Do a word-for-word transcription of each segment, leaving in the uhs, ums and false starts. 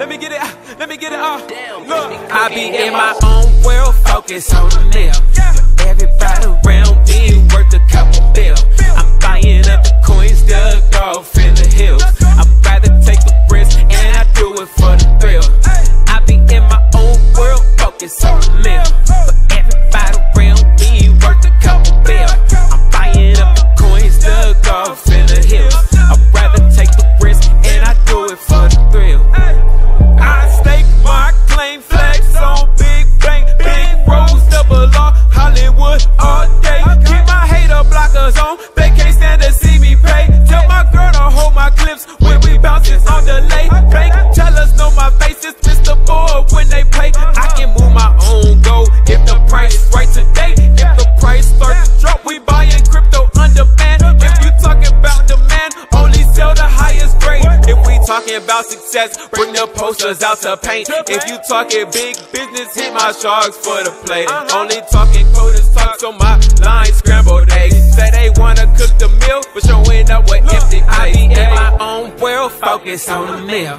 Let me get it out. Let me get it out. Damn, look, I be in my own world, focus on the nail. But everybody around me worth a couple bill. I'm buying up the coins, dug off in the hills. I'd rather take the risk, and I do it for the thrill. I be in my own world, focus on the nail. But everybody around me worth a couple bill. I'm buying up the coins, dug off in the hills. I'd rather take the risk, and I do it for the thrill. About success, bring the posters out to paint. If you talking big business, hit my sharks for the plate. Only talking coders talk, so my line scrambled eggs. Say they wanna cook the meal, but showing up with empty ice. In my own world, focus on the meal.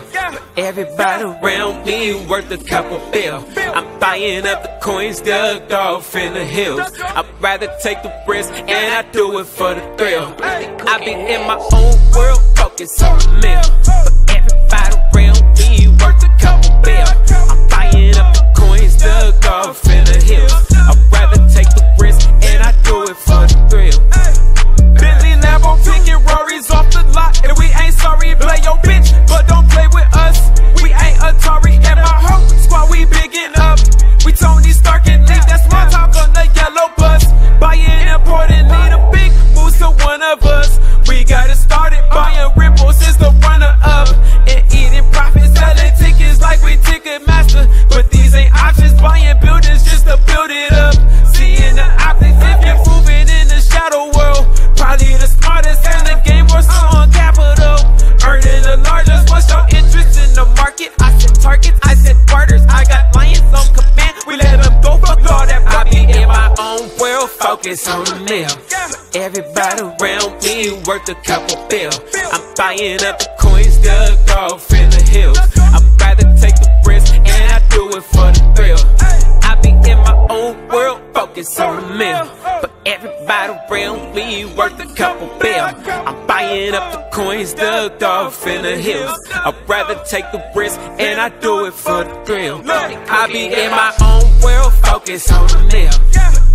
Everybody around me worth a couple bill. I'm buying up the coins dug off in the hills. I'd rather take the risk, and I do it for the thrill. I be in my own world, focus on the meal. Everybody around me worth a couple bill. I'm buying up the coins dug off in the hills. I'd rather take the risk, and I do it for the thrill. Bentley, Lambo, picking Rory's off the lot, and we ain't sorry. Play your bitch, but don't play with us. We ain't Atari, and my whole squad we biggin' up. We Tony Stark and Nick, that's my talk on the yellow bus. Buying important, need a big moves to one of us. We got it started, buying ripples is the runner up. Focus on the meal. Everybody around me worth a couple bill. I'm buying up the coins dug off in the hills. I'd rather take the risk, and I do it for the thrill. I be in my own world, focus on the meal. But everybody around me worth a couple bill. I'm buying up the coins dug off in the hills. I'd rather take the risk, and I do it for the thrill. I be in my own world, focus on the meal.